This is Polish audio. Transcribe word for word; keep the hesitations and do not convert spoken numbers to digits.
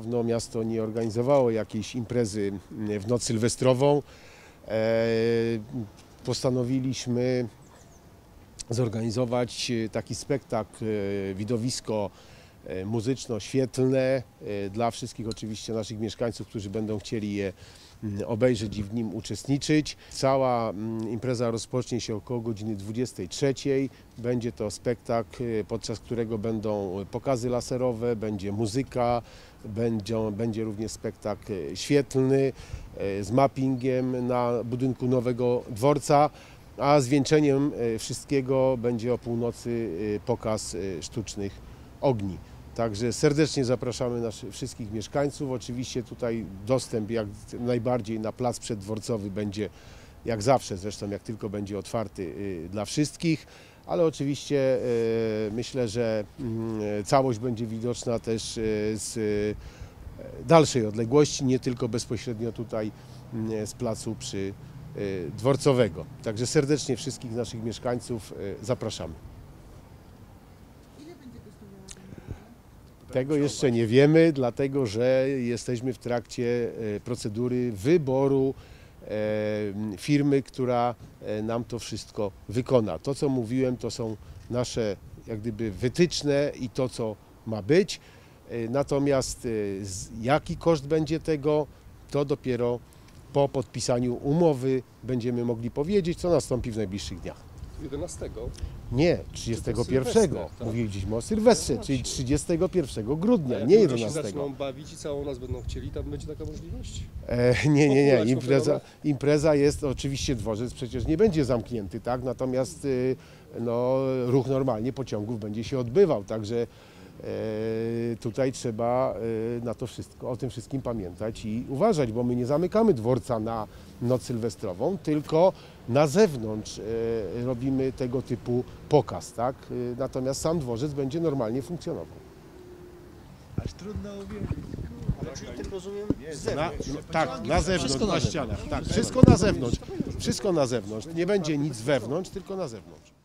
Dawno miasto nie organizowało jakiejś imprezy w noc sylwestrową. Postanowiliśmy zorganizować taki spektakl, widowisko muzyczno-świetlne dla wszystkich oczywiście naszych mieszkańców, którzy będą chcieli je obejrzeć i w nim uczestniczyć. Cała impreza rozpocznie się około godziny dwudziestej trzeciej. Będzie to spektakl, podczas którego będą pokazy laserowe, będzie muzyka, będzie, będzie również spektakl świetlny z mappingiem na budynku nowego dworca, a zwieńczeniem wszystkiego będzie o północy pokaz sztucznych ogni. Także serdecznie zapraszamy naszych wszystkich mieszkańców. Oczywiście tutaj dostęp jak najbardziej na plac przeddworcowy będzie jak zawsze, zresztą jak tylko będzie otwarty dla wszystkich, ale oczywiście myślę, że całość będzie widoczna też z dalszej odległości, nie tylko bezpośrednio tutaj z placu przy dworcowego. Także serdecznie wszystkich naszych mieszkańców zapraszamy. Tego jeszcze nie wiemy, dlatego że jesteśmy w trakcie procedury wyboru firmy, która nam to wszystko wykona. To, co mówiłem, to są nasze jak gdyby wytyczne i to, co ma być. Natomiast jaki koszt będzie tego, to dopiero po podpisaniu umowy będziemy mogli powiedzieć, co nastąpi w najbliższych dniach. jedenastego? Nie, trzydziestego pierwszego. Tak? Mówiliśmy o Sylwestrze, no czyli trzydziestego pierwszego grudnia, a jak nie jedenastego. Jeśli zaczną bawić i całą nas będą chcieli, tam będzie taka możliwość? E, nie, nie, nie. Impreza, impreza jest, oczywiście dworzec przecież nie będzie zamknięty, tak? Natomiast no, ruch normalnie pociągów będzie się odbywał, także e, tutaj trzeba e, na to wszystko, o tym wszystkim pamiętać i uważać, bo my nie zamykamy dworca na noc sylwestrową, tylko na zewnątrz robimy tego typu pokaz, tak? Natomiast sam dworzec będzie normalnie funkcjonował. Aż trudno uwierzyć. Ale czyli tak rozumiem z zewnątrz. Na, no, tak, na zewnątrz, na ścianach. Tak, wszystko na zewnątrz. Wszystko na zewnątrz. Nie będzie nic wewnątrz, tylko na zewnątrz.